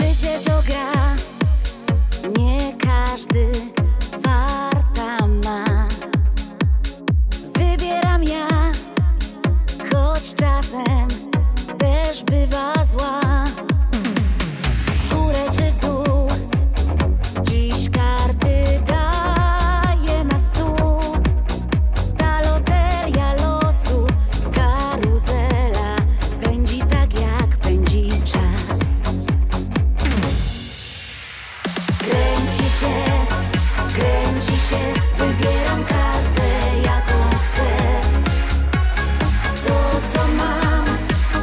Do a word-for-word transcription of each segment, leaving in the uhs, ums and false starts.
Życie to gra, nie każdy warta ma. Wybieram ja, choć czasem też bywa zła. W górę czy w dół, dziś karty daje na stół. Ta loteria losu, karuzela, pędzi tak jak pędzi czas. Kręci się, kręci się, wybieram kartę jaką chcę. To co mam,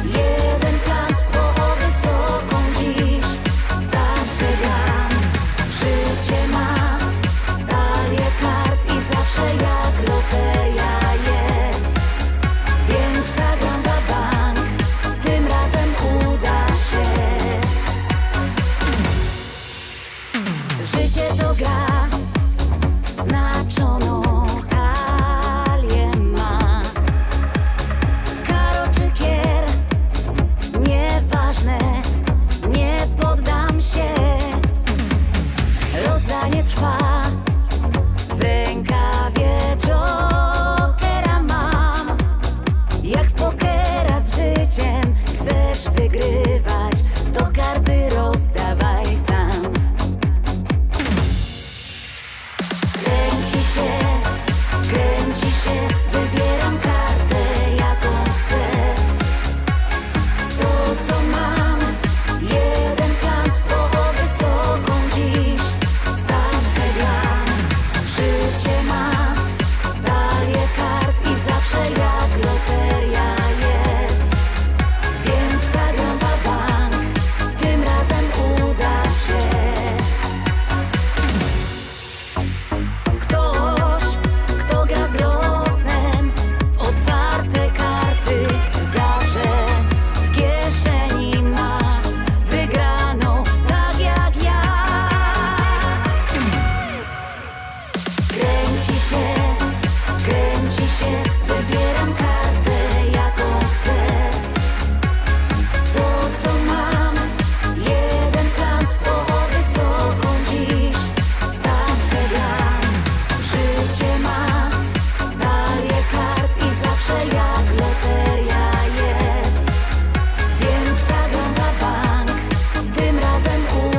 jeden plan, bo o wysoką dziś stawkę gram. Życie ma talię kart i zawsze jak loteria jest, więc zagram na bank, tym razem uda się. Życie to gra, znaczoną talię ma. Karo czy kier, nieważne, nie poddam się. Rozdanie trwa, w rękawie jokera mam. Jak w pokera z życiem chcesz wygrywać, to karty rozdawaj sam. Kręci się, kręci się, wybieram kartę jaką chcę. To co mam, jeden plan, bo o wysoką dziś stawkę gram. Życie ma talię kart i zawsze jak loteria jest, więc zagram na bank, tym razem uda się. Ktoś, kto gra z losem, w otwarte karty zawsze w kieszeni ma wygraną, tak jak ja. Kręci się, kręci się, wybieram kartę jaką chcę. To co mam, jeden plan, bo o wysoką dziś stawkę gram. Życie ma talię kart i zawsze jak loteria jest, więc zagram na bank, tym razem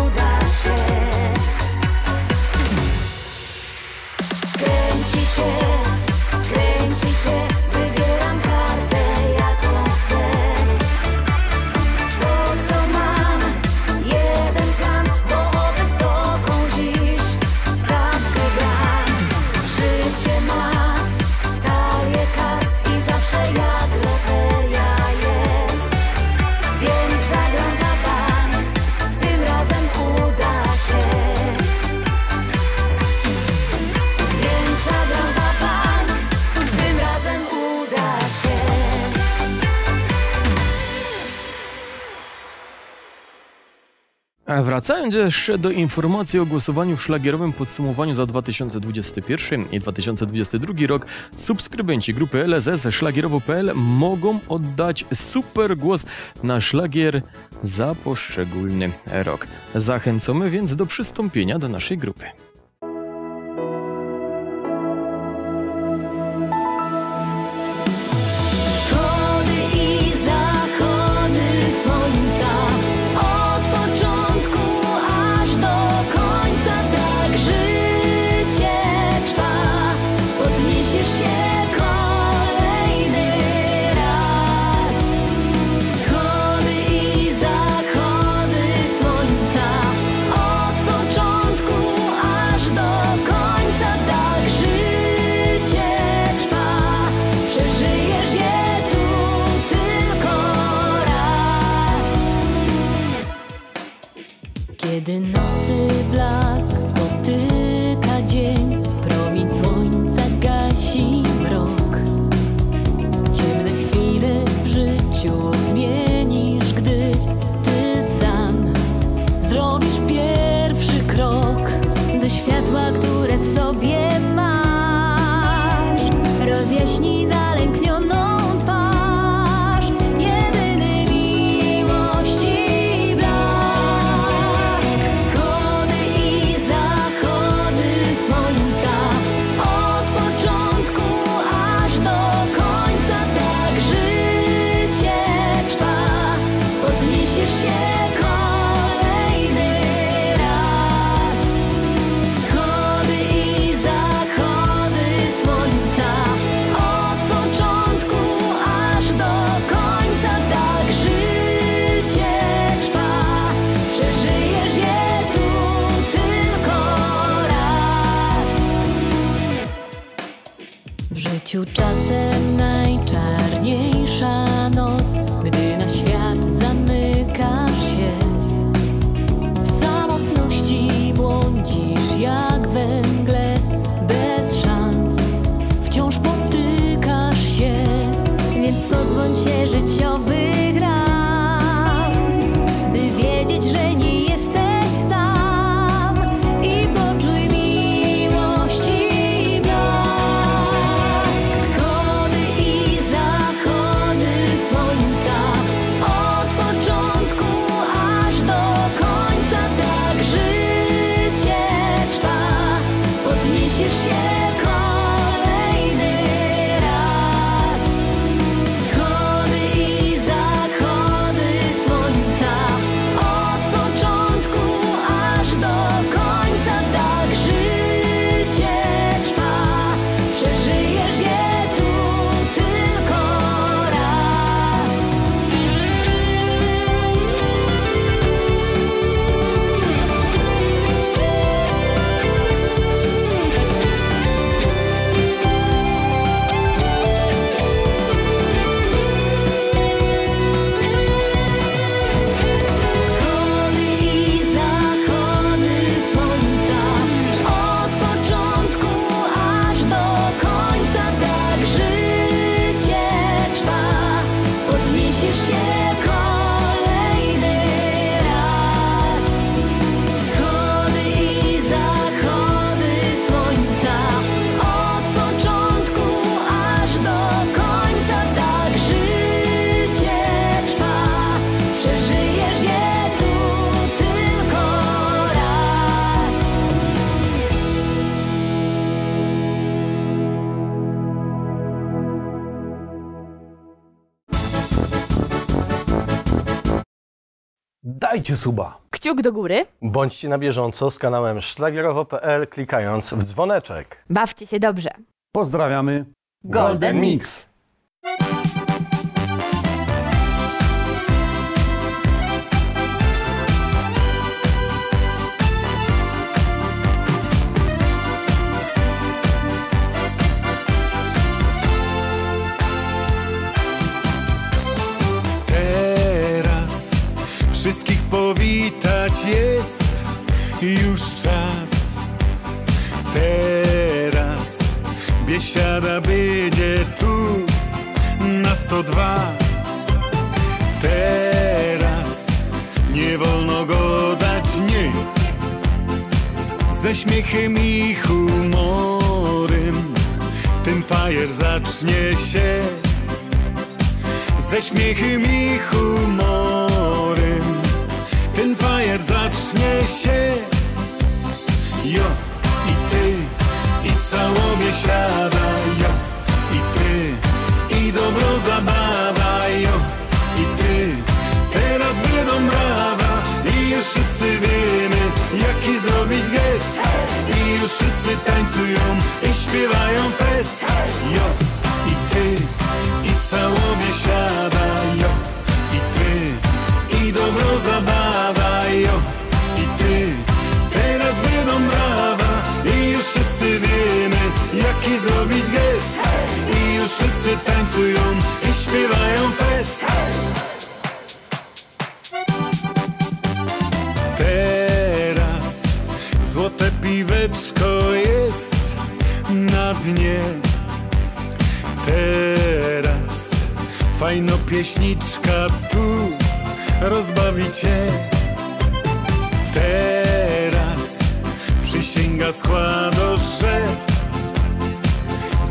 uda się. Kręci się, kręci się, wybieram kartę jaką chcę. To co mam, jeden plan, bo o wysoką dziś stawkę gram. Życie ma talię kart i zawsze jak loteria jest, więc zagram na bank, tym razem uda się. Więc zagram na bank, tym razem uda się. A wracając jeszcze do informacji o głosowaniu w szlagierowym podsumowaniu za dwa tysiące dwudziesty pierwszy i dwa tysiące dwudziesty drugi rok, subskrybenci grupy L S S szlagierowo kropka p l mogą oddać super głos na szlagier za poszczególny rok. Zachęcamy więc do przystąpienia do naszej grupy. Wschody i zachody słońca, od początku aż do końca tak życie trwa. Podniesiesz się kolejny raz. Wschody i zachody słońca, od początku aż życiu czasem najczarniejsza noc, gdy na świat zamykasz się. W samotności błądzisz jak węgle, bez szans wciąż potykasz się. Więc pozbądź się życiowych ram, by wiedzieć, że nie jesteś sam. I dajcie suba, kciuk do góry. Bądźcie na bieżąco z kanałem szlagierowo kropka p l, klikając w dzwoneczek. Bawcie się dobrze. Pozdrawiamy. Golden Mix. Wszystkich powitać jest już czas. Teraz biesiada będzie tu na sto dwa. Teraz nie wolno go dać nie. Ze śmiechem i humorem ten fajer zacznie się. Ze śmiechem i humorem ten fajer zacznie się. Ja i ty i całą biesiada, ja i ty i dobro zabawa, ja i ty. Teraz będą brawa i już wszyscy wiemy, jaki zrobić gest. I już wszyscy tańcują i śpiewają fest. Ja i ty i całą biesiada, ja i ty. I dobro zabawa, jo, i ty. Teraz będą brawa i już wszyscy wiemy, jaki zrobić gest. I już wszyscy tańcują i śpiewają fest. Teraz złote piweczko jest na dnie. Teraz fajno pieśniczka tu rozbawi cię. Teraz przysięga składa, że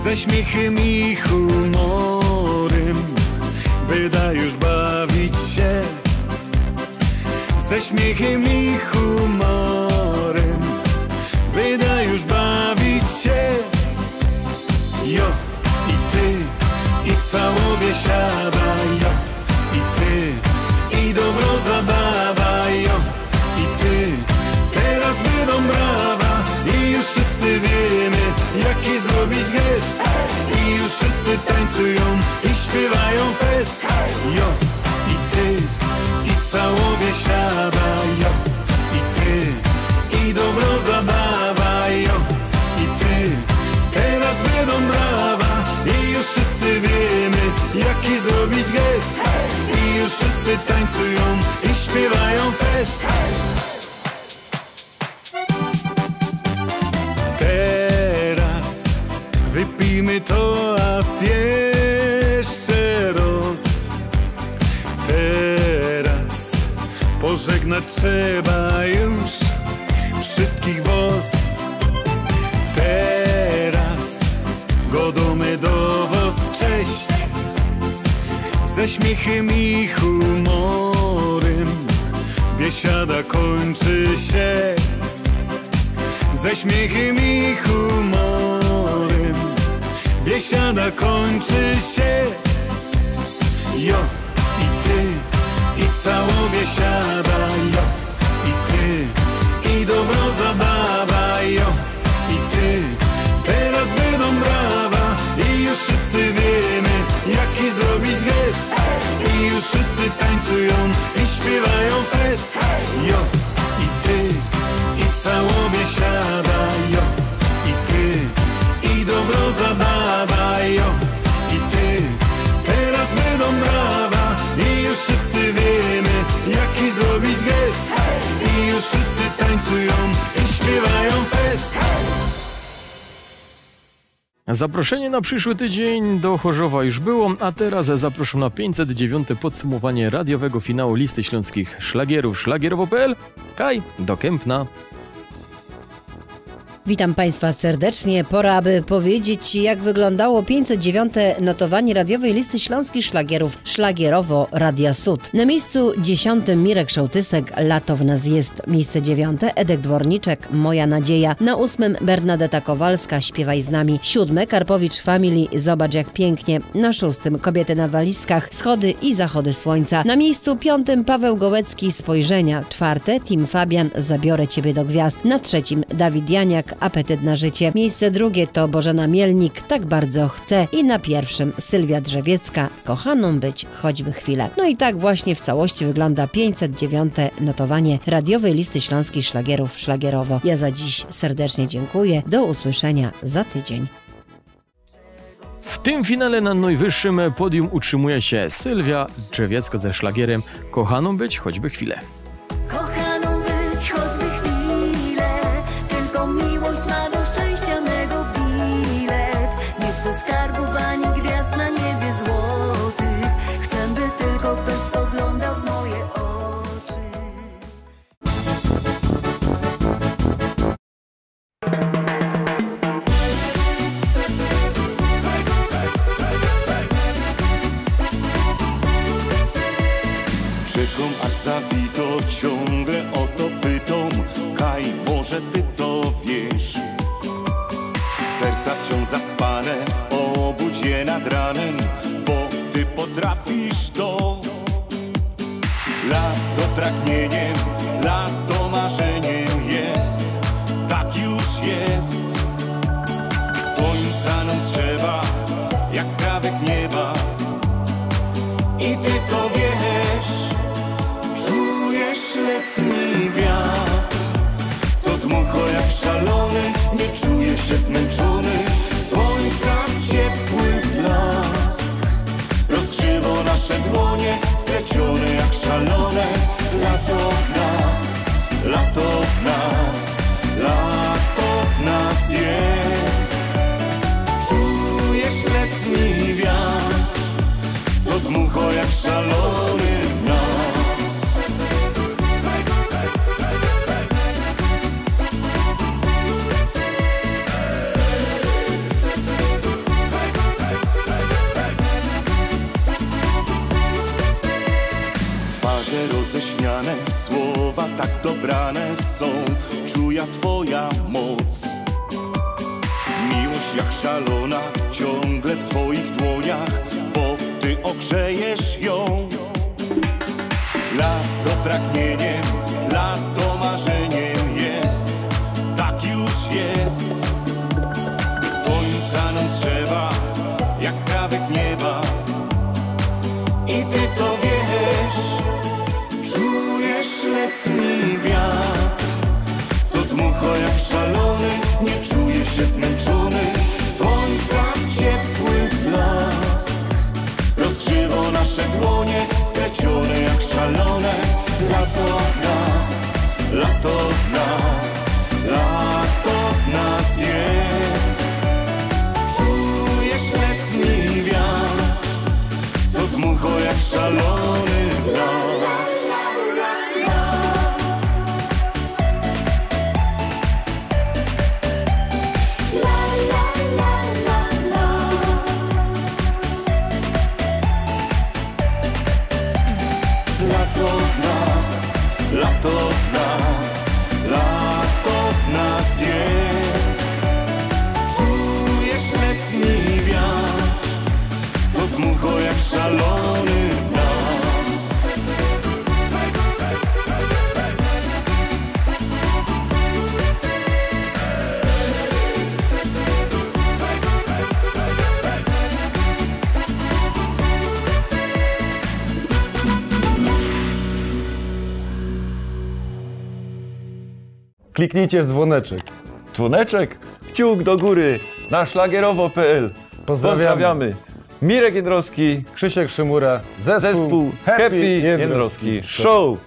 ze śmiechem i humorem wyda już bawić się. Ze śmiechem i humorem wyda już bawić się. Jo i ty i całą biesiada, jo i ty. I dobro zabawa, jo, i ty. Teraz będą brawa i już wszyscy wiemy, jaki zrobić gest. I już wszyscy tańcują i śpiewają fest. Jo, i ty, i całą biesiada, jo, i ty. I dobro zabawa, jo, i ty. Teraz będą brawa i już wszyscy tańcują i śpiewają fest. Teraz wypijmy toast jeszcze raz. Teraz pożegnać trzeba już wszystkich was. Teraz godomy do was cześć. Ze śmiechem i humorem biesiada kończy się. Ze śmiechem i humorem biesiada kończy się. Jo i ty i cała biesiada. Jo i ty i dobra zabawa. Jo i ty teraz będą brawa. I już wszyscy wiemy, jaki zrobić gest. I już wszyscy tańcują i śpiewają fest. Jo i ty i cała biesiada. Jo i ty i dobro zabawa. Jo i ty teraz będą brawa. I już wszyscy wiemy, jaki zrobić gest. I już wszyscy tańcują i śpiewają fest. Zaproszenie na przyszły tydzień do Chorzowa już było, a teraz zapraszam na pięćset dziewiąte podsumowanie radiowego finału listy śląskich szlagierów. szlagierowo kropka pe el Kaj do Kępna. Witam Państwa serdecznie. Pora, aby powiedzieć, jak wyglądało pięćset dziewiąte notowanie radiowej listy śląskich szlagierów Szlagierowo Radia S U D. Na miejscu dziesiątym Mirek Szołtysek, Lato w nas jest. Miejsce dziewiąte Edek Dworniczek, Moja nadzieja. Na ósmym Bernadeta Kowalska, Śpiewaj z nami. Siódme Karpowicz Family, Zobacz jak pięknie. Na szóstym Kobiety na walizkach, Schody i zachody słońca. Na miejscu piątym Paweł Gołecki, Spojrzenia. Czwarte Team Fabian, Zabiorę Ciebie do gwiazd. Na trzecim Dawid Janiak, Apetyt na życie. Miejsce drugie to Bożena Mielnik, Tak bardzo chcę. I na pierwszym Sylwia Drzewiecka, Kochaną być choćby chwilę. No i tak właśnie w całości wygląda pięćset dziewiąte notowanie radiowej listy śląskich szlagierów Szlagierowo. Ja za dziś serdecznie dziękuję. Do usłyszenia za tydzień. W tym finale na najwyższym podium utrzymuje się Sylwia Drzewiecka ze szlagierem Kochaną być choćby chwilę. Kochaną być choćby skarbów ani gwiazd na niebie złotych. Chcę, by tylko ktoś spoglądał w moje oczy. Czekam, aż zawito ciągle o to pytam. Kaj, może ty to wiesz. Serca wciąż zaspane, obudź je nad ranem, bo ty potrafisz to. Lato pragnieniem, lato marzeniem jest, tak już jest. Słońca nam trzeba, jak skrawek nieba. I ty to wiesz, czujesz letni wiatr. Co dmucho jak szalony, nie czuję się zmęczony. Słońca ciepły blask rozgrzewa nasze dłonie, skrecione jak szalone. Lato w nas, lato w nas, lato w nas jest. Czujesz letni wiatr, co dmucho jak szalony w nas. Roześmiane słowa tak dobrane są, czuja twoja moc. Miłość jak szalona ciągle w twoich dłoniach, bo ty ogrzejesz ją. Lato pragnieniem, lato marzeniem jest, tak już jest. Słońca nam trzeba, jak skrawek nieba. I ty to wiesz. Czujesz letni wiatr, co dmucho jak szalony, nie czuję się zmęczony. Słońca ciepły blask rozgrzewa nasze dłonie, skrecione. kliknijcie w dzwoneczek. Dzwoneczek? Kciuk do góry na szlagierowo kropka pe el. Pozdrawiamy. Pozdrawiamy. Mirek Jędrowski, Krzysiek Szymura, zespół, zespół Happy, Happy Jędrowski, Jędrowski Show.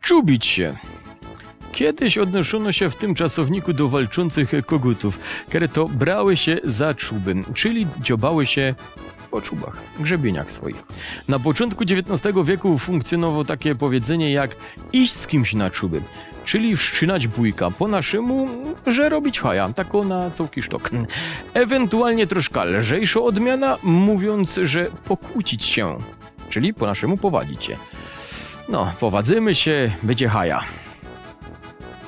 Czubić się. Kiedyś odnoszono się w tym czasowniku do walczących kogutów, które to brały się za czuby, czyli dziobały się po czubach, grzebieniach swoich. Na początku dziewiętnastego wieku funkcjonowało takie powiedzenie jak iść z kimś na czuby, czyli wszczynać bójka, po naszemu, że robić haja, tako na całki sztok. Ewentualnie troszkę lżejsza odmiana, mówiąc, że pokłócić się, czyli po naszemu powalić się. No, powadzymy się, będzie haja.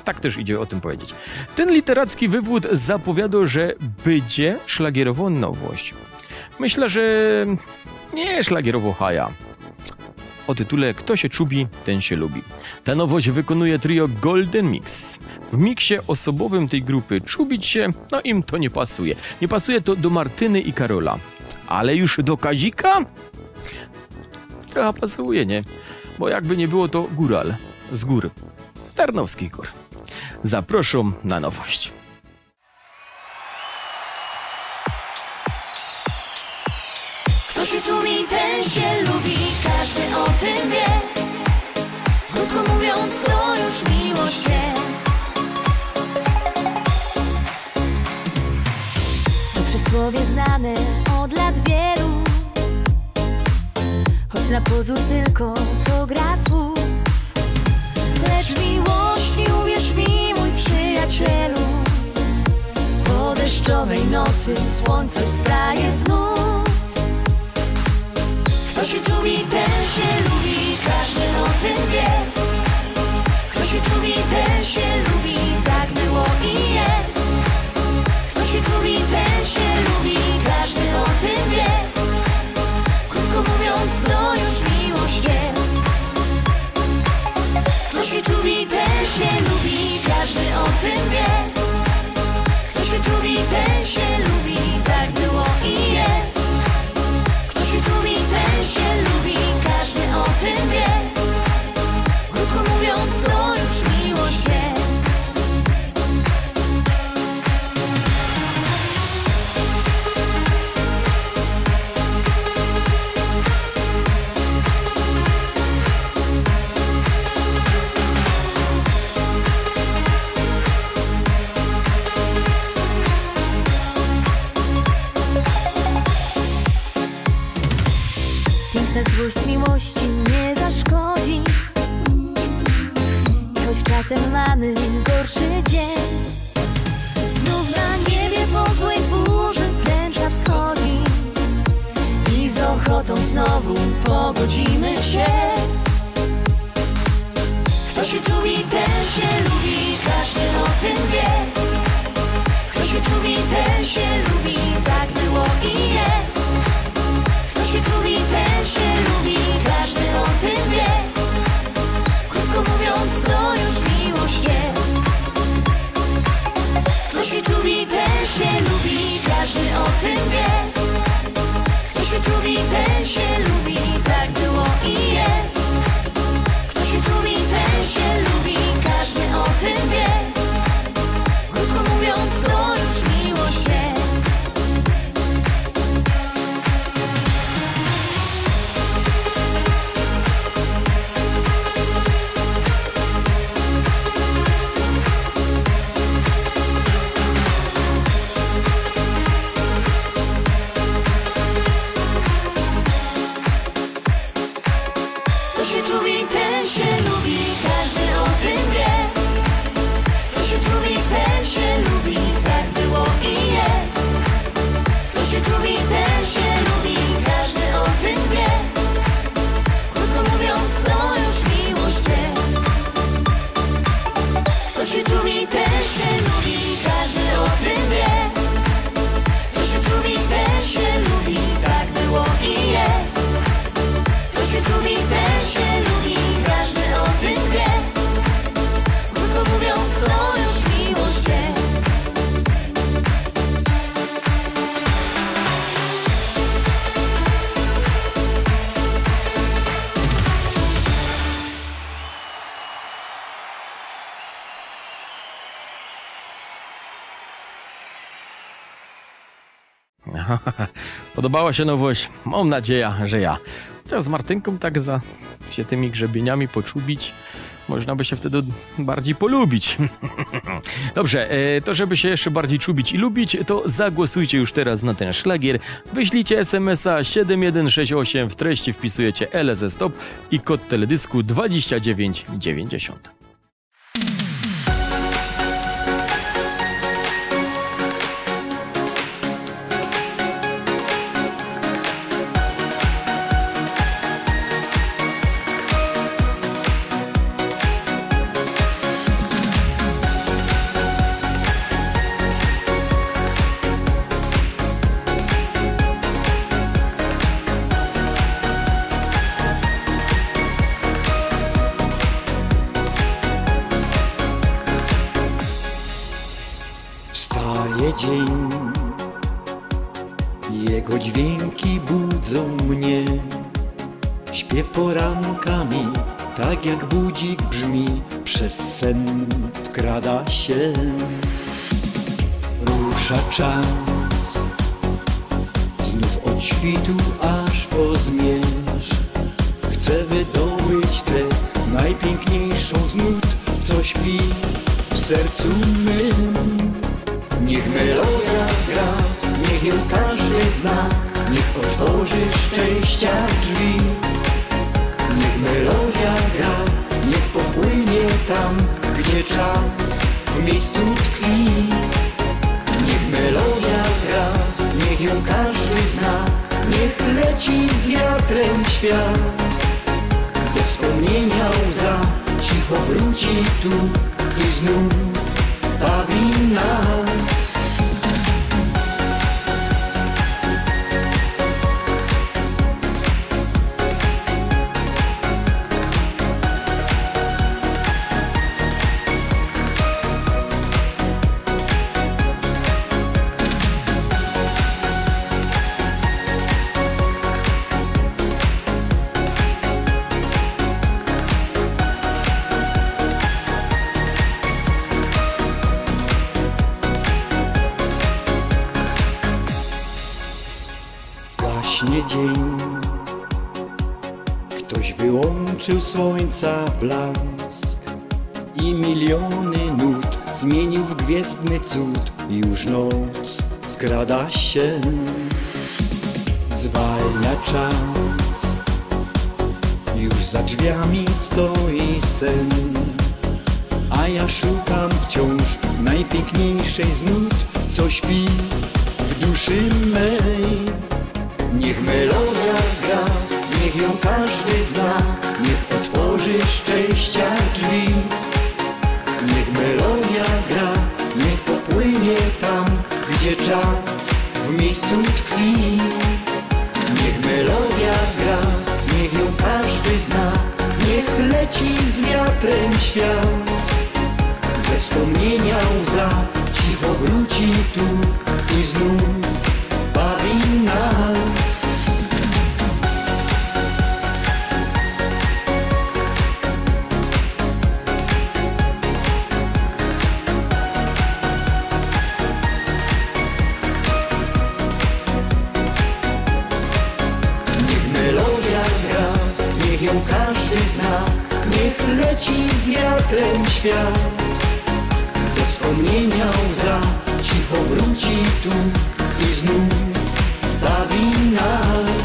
Tak też idzie o tym powiedzieć. Ten literacki wywód zapowiadał, że będzie szlagierowo nowość. Myślę, że nie szlagierowo haja. O tytule Kto się czubi, ten się lubi. Ta nowość wykonuje trio Golden Mix. W miksie osobowym tej grupy czubić się, no im to nie pasuje. Nie pasuje to do Martyny i Karola. Ale już do Kazika? Trochę pasuje, nie? Bo jakby nie było to góral z gór, Tarnowskich Gór. Zapraszam na nowość. Kto się czuje i ten się lubi, każdy o tym wie. Krótko mówiąc, to już miłość jest. To przysłowie znane od lat wielu, choć na pozór tylko to gra słów. Lecz miłości, uwierz mi, mój przyjacielu, po deszczowej nocy słońce wstaje znów. Kto się czuje, ten się lubi, każdy o tym wie. Kto się czuje, ten się lubi, tak było i jest. Kto się czuje, ten się lubi, każdy o tym wie. Krótko mówiąc, to już miłość jest. Kto się czuje, ten się lubi, każdy o tym wie. Kto się czuje, ten się lubi, tak było i jest. Kto się czuje, ten się lubi, każdy o tym wie. Krótko mówiąc, to już miłość jest. Złość miłości nie zaszkodzi, i choć czasem mamy gorszy dzień, znów na niebie po złej burzy tęcza wschodzi i z ochotą znowu pogodzimy się. Kto się czuje, ten się lubi, każdy o tym wie. Kto się czuje, ten się lubi, tak było i jest. Kto się czuje, ten się lubi, każdy o tym wie. Krótko mówiąc, to już miłość jest. Kto się czuje, ten się lubi, każdy o tym wie. Kto się czuje, ten się lubi, tak było i jest. Kto się czuje, ten się lubi, każdy o tym wie. Krótko mówiąc, to już miłość jest. Podobała się nowość, mam nadzieję, że ja. Chociaż z Martynką tak za się tymi grzebieniami poczubić, można by się wtedy bardziej polubić. Dobrze, to żeby się jeszcze bardziej czubić i lubić, to zagłosujcie już teraz na ten szlagier. Wyślijcie esemesa siedem jeden sześć osiem, w treści wpisujecie L S S Stop i kod teledysku dwadzieścia dziewięć dziewięćdziesiąt. Rusza czas, znów od od świtu aż po zmierzch. Chcę wydobyć tę najpiękniejszą z nut, co śpi w sercu mym. Niech melodia gra, niech ją każdy zna, niech otworzy szczęścia drzwi. Niech melodia gra, niech popłynie tam, gdzie czas w miejscu tkwi. Niech melodia gra, niech ją każdy zna, niech leci z wiatrem świat. Ze wspomnienia łza cicho wróci tu i znów bawi nas. Dzień. Ktoś wyłączył słońca blask i miliony nut zmienił w gwiezdny cud. Już noc skrada się, zwalnia czas. Już za drzwiami stoi sen, a ja szukam wciąż najpiękniejszej z nut, co śpi w duszy mej. Niech melodia gra, niech ją każdy zna, niech otworzy szczęścia drzwi. Niech melodia gra, niech popłynie tam, gdzie czas w miejscu tkwi. Niech melodia gra, niech ją każdy zna, niech leci z wiatrem świat. Ze wspomnienia łza cicho wróci tu i znów bawi nas. Niech melodia gra, niech ją każdy zna, niech leci z wiatrem świat. Ze wspomnienia łza cicho wróci tu i znów bawi nas.